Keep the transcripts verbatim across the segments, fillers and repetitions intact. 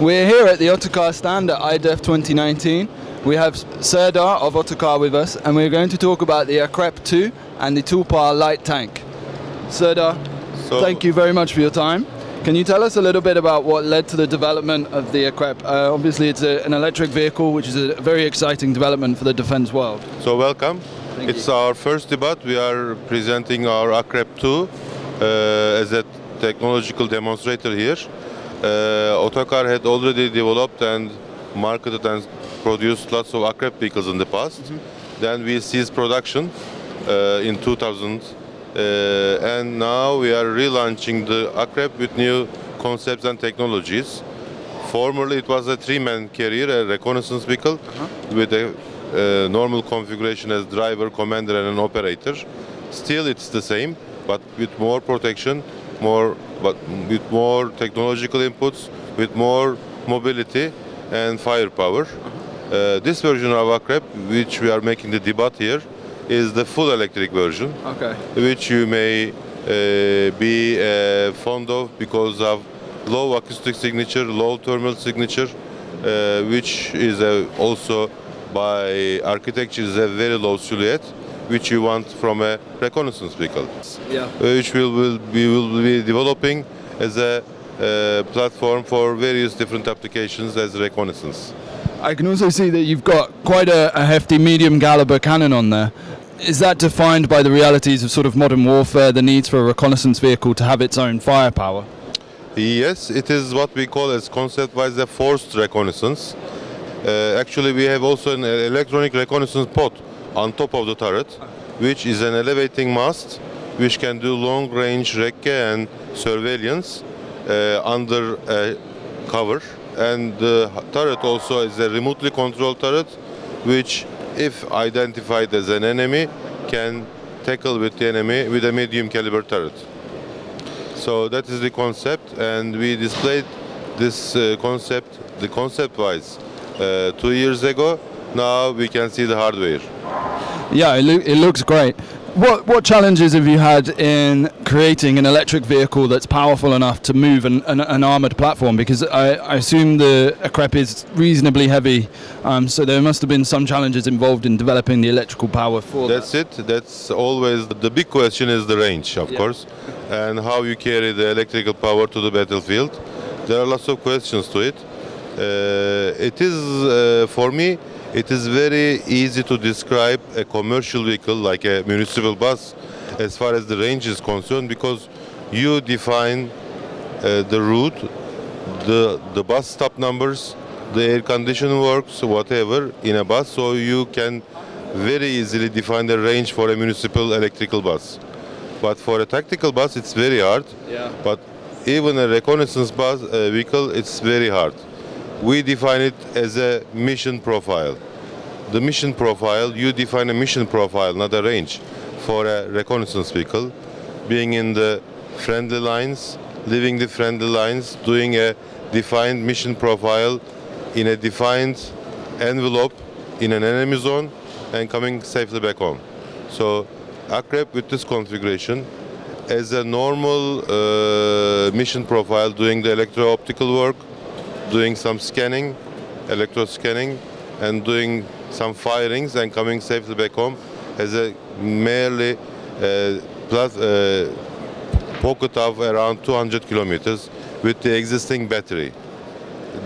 We're here at the Otokar stand at I D E F twenty nineteen. We have Serdar of Otokar with us, and we're going to talk about the Akrep two and the Tulpar light tank. Serdar, so, thank you very much for your time. Can you tell us a little bit about what led to the development of the Akrep? Uh, obviously it's a, an electric vehicle, which is a very exciting development for the defense world. So welcome. Thank it's you. Our first debut. We are presenting our Akrep two uh, as a technological demonstrator here. Uh, Otokar had already developed and marketed and produced lots of Akrep vehicles in the past. Mm-hmm. Then we ceased production uh, in two thousand, uh, and now we are relaunching the Akrep with new concepts and technologies. Formerly, it was a three-man carrier, a reconnaissance vehicle, uh-huh, with a uh, normal configuration as driver, commander, and an operator. Still, it's the same, but with more protection, more, but with more technological inputs, with more mobility and firepower. Uh, this version of Akrep, which we are making the debut here, is the full electric version, okay, which you may uh, be uh, fond of because of low acoustic signature, low thermal signature, uh, which is a, also by architecture is a very low silhouette, which you want from a reconnaissance vehicle, yeah, which we will, we will be developing as a uh, platform for various different applications as reconnaissance. I can also see that you've got quite a, a hefty medium caliber cannon on there. Is that defined by the realities of sort of modern warfare, the needs for a reconnaissance vehicle to have its own firepower? Yes, it is what we call as concept-wise a forced reconnaissance. Uh, actually, we have also an electronic reconnaissance pod on top of the turret, which is an elevating mast, which can do long-range recce and surveillance uh, under uh, cover. And the turret also is a remotely controlled turret, which, if identified as an enemy, can tackle with the enemy with a medium caliber turret. So that is the concept, and we displayed this uh, concept, the concept-wise, uh, two years ago. Now we can see the hardware. Yeah, it, lo it looks great. What, what challenges have you had in creating an electric vehicle that's powerful enough to move an, an, an armoured platform? Because I, I assume the Akrep is reasonably heavy, um, so there must have been some challenges involved in developing the electrical power for that's that. That's it. That's always the big question, is the range, of yeah. course, and how you carry the electrical power to the battlefield. There are lots of questions to it. Uh, it is, uh, for me, it is very easy to describe a commercial vehicle like a municipal bus as far as the range is concerned, because you define uh, the route, the, the bus stop numbers, the air conditioning works, whatever in a bus, so you can very easily define the range for a municipal electrical bus. But for a tactical bus, it's very hard. Yeah. But even a reconnaissance bus uh, vehicle, it's very hard. We define it as a mission profile. The mission profile, you define a mission profile, not a range, for a reconnaissance vehicle, being in the friendly lines, leaving the friendly lines, doing a defined mission profile in a defined envelope in an enemy zone, and coming safely back home. So Akrep with this configuration, as a normal uh, mission profile, doing the electro-optical work, doing some scanning, electro-scanning, and doing some firings and coming safely back home as a merely uh, plus, uh, pocket of around two hundred kilometers with the existing battery.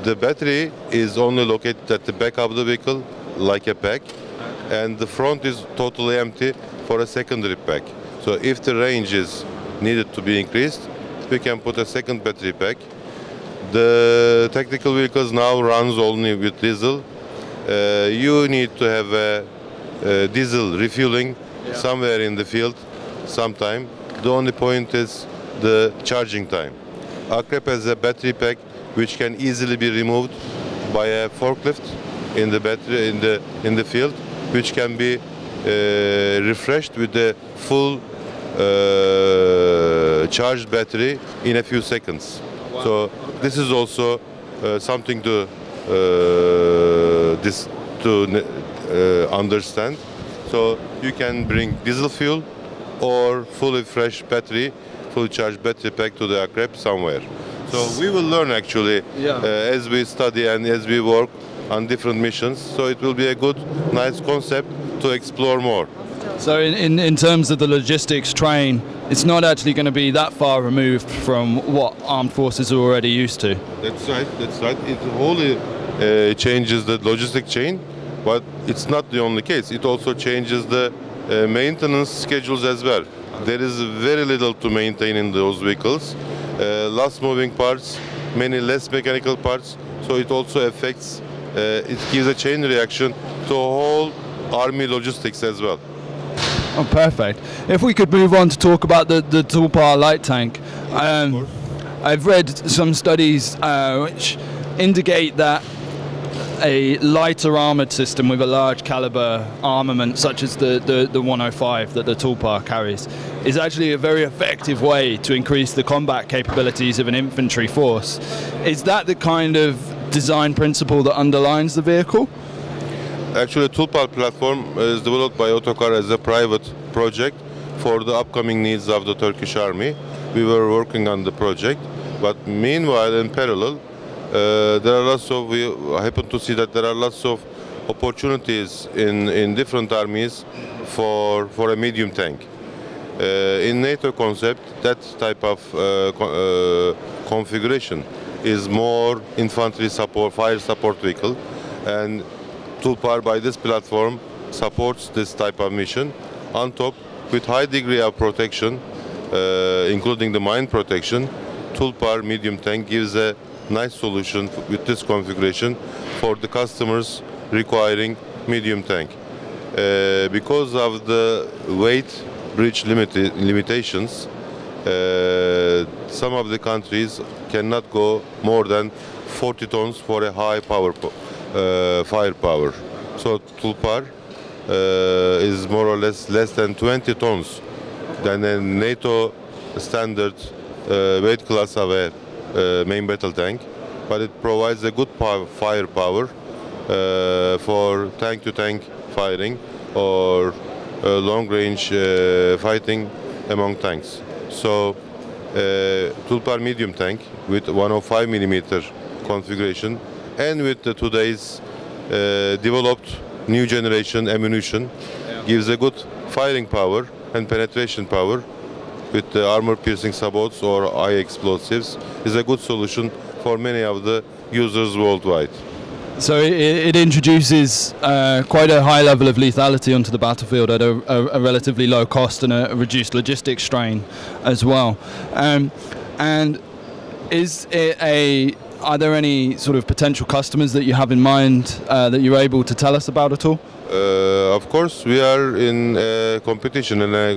The battery is only located at the back of the vehicle, like a pack, and the front is totally empty for a secondary pack. So if the range is needed to be increased, we can put a second battery pack. The tactical vehicles now runs only with diesel. Uh, you need to have a, a diesel refueling yeah. somewhere in the field, sometime. The only point is the charging time. Akrep has a battery pack which can easily be removed by a forklift in the battery in the in the field, which can be uh, refreshed with the full uh, charged battery in a few seconds. Wow. So this is also uh, something to uh, this to uh, understand. So you can bring diesel fuel or fully fresh battery, fully charged battery pack to the Akrep somewhere. So we will learn actually yeah. uh, as we study and as we work on different missions. So it will be a good, nice concept to explore more. So in, in, in terms of the logistics train, it's not actually going to be that far removed from what armed forces are already used to. That's right, that's right. It wholly uh, changes the logistic chain, but it's not the only case. It also changes the uh, maintenance schedules as well. There is very little to maintain in those vehicles. Uh, less moving parts, many less mechanical parts, so it also affects, uh, it gives a chain reaction to whole army logistics as well. Oh, perfect. If we could move on to talk about the, the Tulpar light tank. Um, I've read some studies uh, which indicate that a lighter armoured system with a large calibre armament such as the, the, the one oh five that the Tulpar carries is actually a very effective way to increase the combat capabilities of an infantry force. Is that the kind of design principle that underlines the vehicle? Actually, the Tulpar platform is developed by Otokar as a private project for the upcoming needs of the Turkish army. We were working on the project, but meanwhile, in parallel, uh, there are lots of, we happen to see that there are lots of opportunities in, in different armies for, for a medium tank. Uh, in NATO concept, that type of uh, co uh, configuration is more infantry support, fire support vehicle, and Tulpar by this platform supports this type of mission. On top, with high degree of protection, uh, including the mine protection, Tulpar medium tank gives a nice solution with this configuration for the customers requiring medium tank. Uh, because of the weight bridge limit limitations, uh, some of the countries cannot go more than forty tons for a high power po Uh, firepower. So Tulpar uh, is more or less less than twenty tons than a NATO standard uh, weight class of a uh, main battle tank, but it provides a good power, firepower uh, for tank-to-tank firing or uh, long-range uh, fighting among tanks. So uh, Tulpar medium tank with one oh five millimeter configuration, and with the today's uh, developed new generation ammunition, yeah. gives a good firing power and penetration power with the armor-piercing sabots or high explosives, is a good solution for many of the users worldwide. So it, it introduces uh, quite a high level of lethality onto the battlefield at a, a, a relatively low cost and a reduced logistics strain as well. Um, and is it a... Are there any sort of potential customers that you have in mind uh, that you're able to tell us about at all? Uh, of course, we are in a competition, in a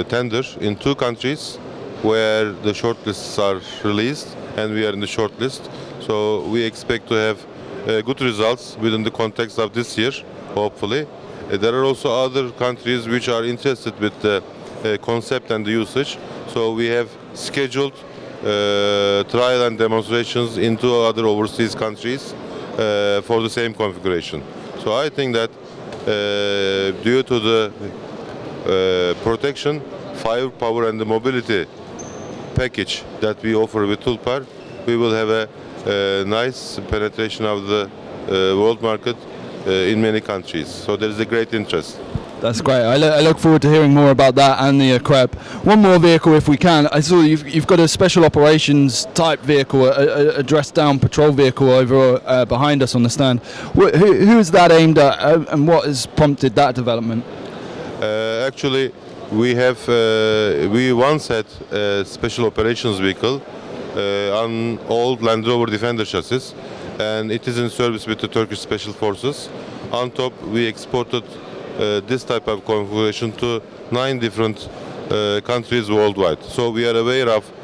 uh, tender in two countries where the shortlists are released and we are in the shortlist. So we expect to have uh, good results within the context of this year, hopefully. Uh, there are also other countries which are interested with the uh, concept and the usage. So we have scheduled Uh, trial and demonstrations into other overseas countries uh, for the same configuration. So I think that uh, due to the uh, protection, firepower and the mobility package that we offer with Tulpar, we will have a, a nice penetration of the uh, world market uh, in many countries. So there is a great interest. That's great. I, lo I look forward to hearing more about that and the Akrep. One more vehicle if we can. I saw you've, you've got a special operations type vehicle, a, a, a dressed down patrol vehicle over uh, behind us on the stand. Wh who, who is that aimed at uh, and what has prompted that development? Uh, actually, we have, uh, we once had a special operations vehicle uh, on old Land Rover Defender chassis, and it is in service with the Turkish Special Forces. On top, we exported Uh, this type of configuration to nine different uh, countries worldwide. So we are aware of uh,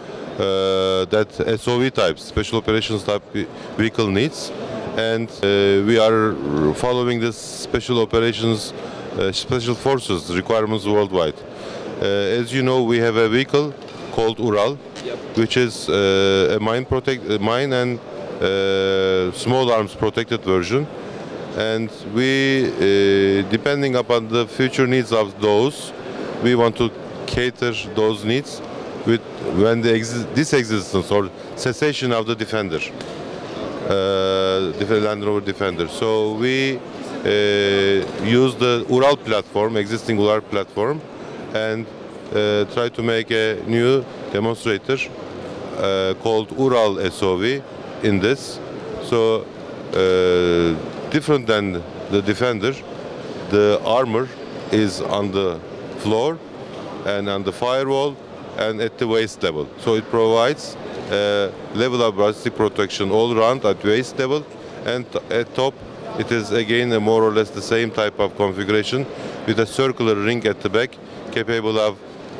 that S O V type, special operations type vehicle needs, and uh, we are following this special operations, uh, special forces requirements worldwide. Uh, as you know, we have a vehicle called Ural, yep. which is uh, a mine protect, uh, mine and uh, small arms protected version. And we, uh, depending upon the future needs of those, we want to cater those needs with when the exi disexistence or cessation of the defender, uh, the Land Rover Defender. So we uh, use the Ural platform, existing Ural platform, and uh, try to make a new demonstrator uh, called Ural S O V in this. So uh, different than the Defender, the armor is on the floor and on the firewall and at the waist level. So it provides a level of ballistic protection all around at waist level, and at top it is again a more or less the same type of configuration with a circular ring at the back capable of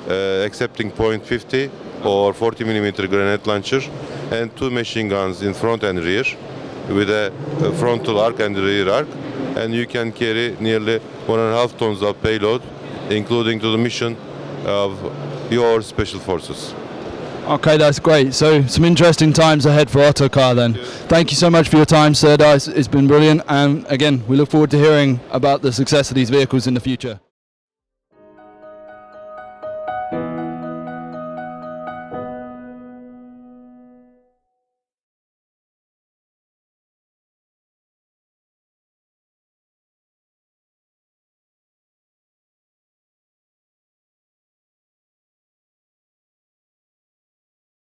uh, accepting point fifty or forty millimeter grenade launcher and two machine guns in front and rear with a frontal arc and rear arc, and you can carry nearly one and a half tons of payload, including to the mission of your special forces. Okay, that's great. So some interesting times ahead for Otokar then. Thank you, Thank you so much for your time, sir. It's been brilliant, and again we look forward to hearing about the success of these vehicles in the future.